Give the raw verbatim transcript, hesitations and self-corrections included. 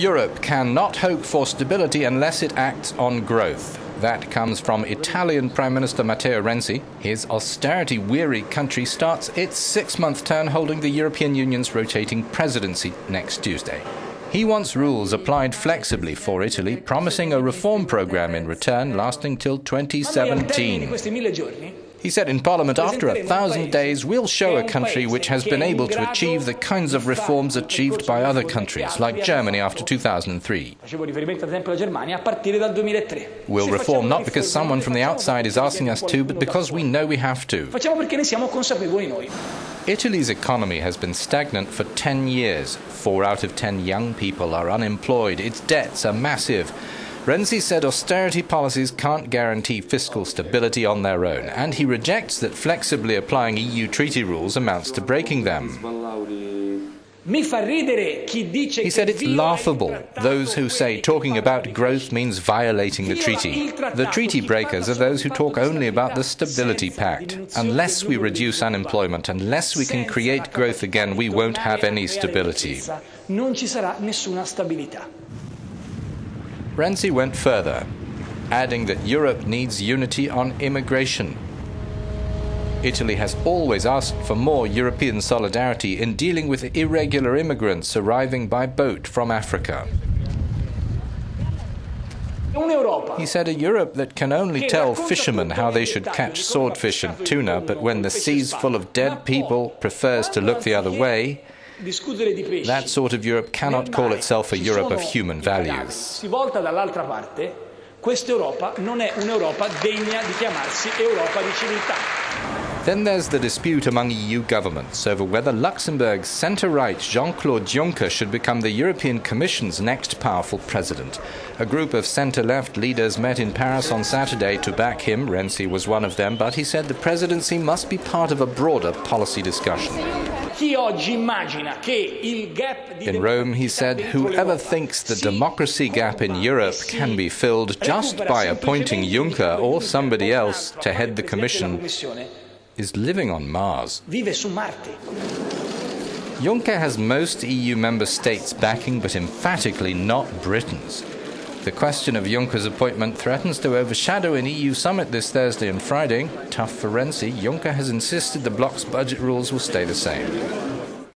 Europe cannot hope for stability unless it acts on growth. That comes from Italian Prime Minister Matteo Renzi. His austerity-weary country starts its six-month term holding the European Union's rotating presidency next Tuesday. He wants rules applied flexibly for Italy, promising a reform program in return lasting till twenty seventeen. He said in Parliament, after a thousand days, we'll show a country which has been able to achieve the kinds of reforms achieved by other countries, like Germany after two thousand three. We'll reform not because someone from the outside is asking us to, but because we know we have to. Italy's economy has been stagnant for ten years. Four out of ten young people are unemployed. Its debts are massive. Renzi said austerity policies can't guarantee fiscal stability on their own, and he rejects that flexibly applying E U treaty rules amounts to breaking them. He said it's laughable, those who say talking about growth means violating the treaty. The treaty breakers are those who talk only about the stability pact. Unless we reduce unemployment, unless we can create growth again, we won't have any stability. Renzi went further, adding that Europe needs unity on immigration. Italy has always asked for more European solidarity in dealing with irregular immigrants arriving by boat from Africa. He said a Europe that can only tell fishermen how they should catch swordfish and tuna, but when the sea's full of dead people prefers to look the other way, that sort of Europe cannot call itself a Europe of human values. Then there's the dispute among E U governments over whether Luxembourg's centre-right Jean-Claude Juncker should become the European Commission's next powerful president. A group of centre-left leaders met in Paris on Saturday to back him. Renzi was one of them, but he said the presidency must be part of a broader policy discussion. In Rome, he said, whoever thinks the democracy gap in Europe can be filled just by appointing Juncker or somebody else to head the Commission is living on Mars. Juncker has most E U member states backing, but emphatically not Britain's. The question of Juncker's appointment threatens to overshadow an E U summit this Thursday and Friday. Tough for Renzi, Juncker has insisted the bloc's budget rules will stay the same.